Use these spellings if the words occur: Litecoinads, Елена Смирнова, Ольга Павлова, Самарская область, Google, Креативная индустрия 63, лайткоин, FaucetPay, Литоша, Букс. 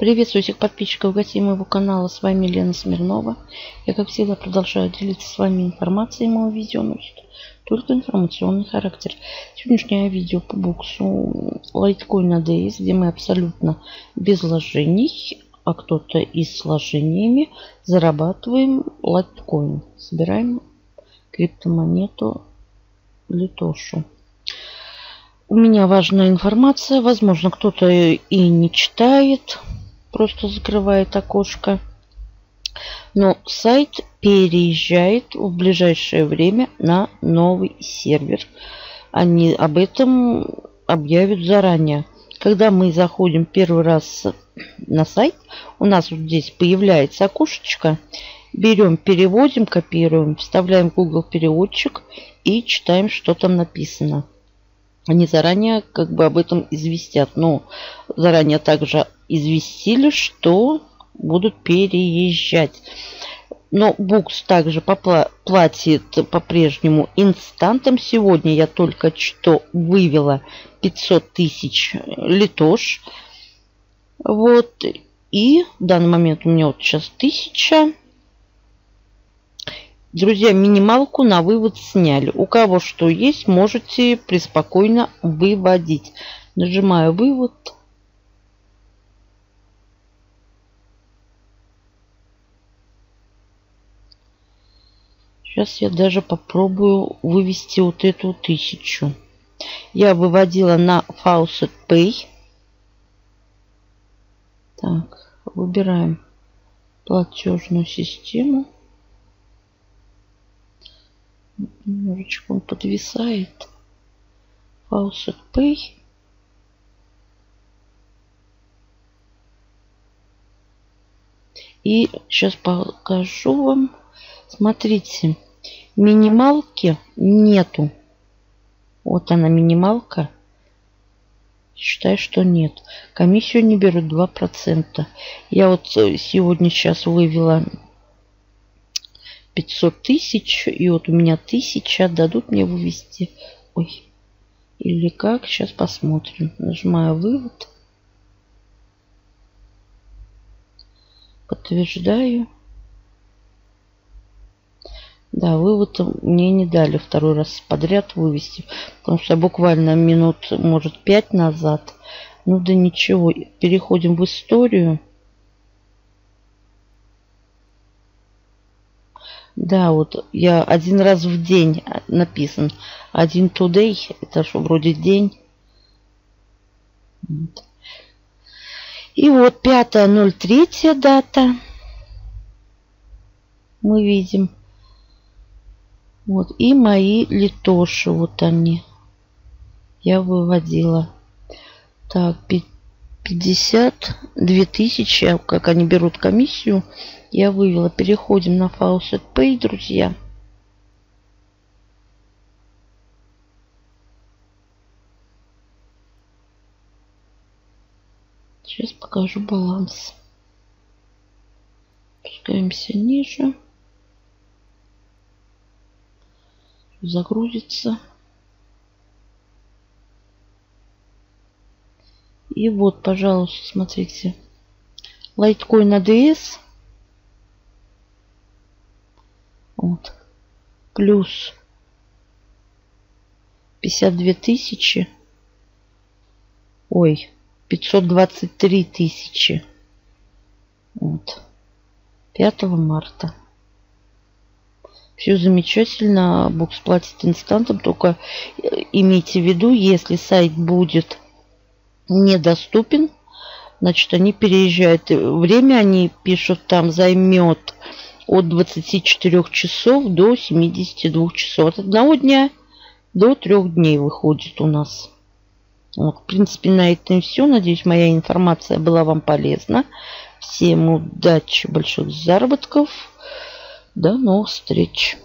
Приветствую всех подписчиков и гостей моего канала. С вами Елена Смирнова. Я, как всегда, продолжаю делиться с вами информацией. Мое видео носит только информационный характер. Сегодняшнее видео по боксу Litecoinads, где мы абсолютно без вложений, а кто-то и с вложениями, зарабатываем лайткоин. Собираем криптомонету Литошу. У меня важная информация. Возможно, кто-то и не читает, просто закрывает окошко. Но сайт переезжает в ближайшее время на новый сервер. Они об этом объявят заранее. Когда мы заходим первый раз на сайт, у нас вот здесь появляется окошечко. Берем, переводим, копируем, вставляем в Google переводчик и читаем, что там написано. Они заранее как бы об этом известят. Но заранее также известили, что будут переезжать. Но букс также платит по-прежнему инстантом. Сегодня я только что вывела 500 тысяч литош. Вот. И в данный момент у меня вот сейчас 1000. Друзья, минималку на вывод сняли. У кого что есть, можете преспокойно выводить. Нажимаю вывод. Сейчас я даже попробую вывести вот эту 1000. Я выводила на FaucetPay. Так, выбираем платежную систему. Немножечко он подвисает. FaucetPay. И сейчас покажу вам. Смотрите, минималки нету. Вот она, минималка. Считаю, что нет. Комиссию не берут 2%. Я вот сегодня сейчас вывела 500 тысяч, и вот у меня 1000, дадут мне вывести. Ой, или как? Сейчас посмотрим. Нажимаю вывод. Подтверждаю. Да, вывод мне не дали второй раз подряд вывести. Потому что буквально минут, может, 5 назад. Ну да ничего. Переходим в историю. Да, вот я один раз в день написан. Один today. Это что, вроде день. Вот. И вот 5.03 дата. Мы видим. Вот. И мои литоши. Вот они. Я выводила. Так, 52 тысячи. Как они берут комиссию. Я вывела. Переходим на FaucetPay, друзья. Сейчас покажу баланс. Спускаемся ниже. Загрузится. И вот, пожалуйста, смотрите. Litecoinads. Вот. Плюс 52 тысячи. Ой, 523 тысячи. Вот. 5 марта. Все замечательно. Бокс платит инстантом. Только имейте в виду, если сайт будет недоступен, значит, они переезжают. Время они пишут там займет от 24 часов до 72 часов. От 1 дня до 3 дней выходит у нас. Вот, в принципе, на этом все. Надеюсь, моя информация была вам полезна. Всем удачи, больших заработков. До новых встреч!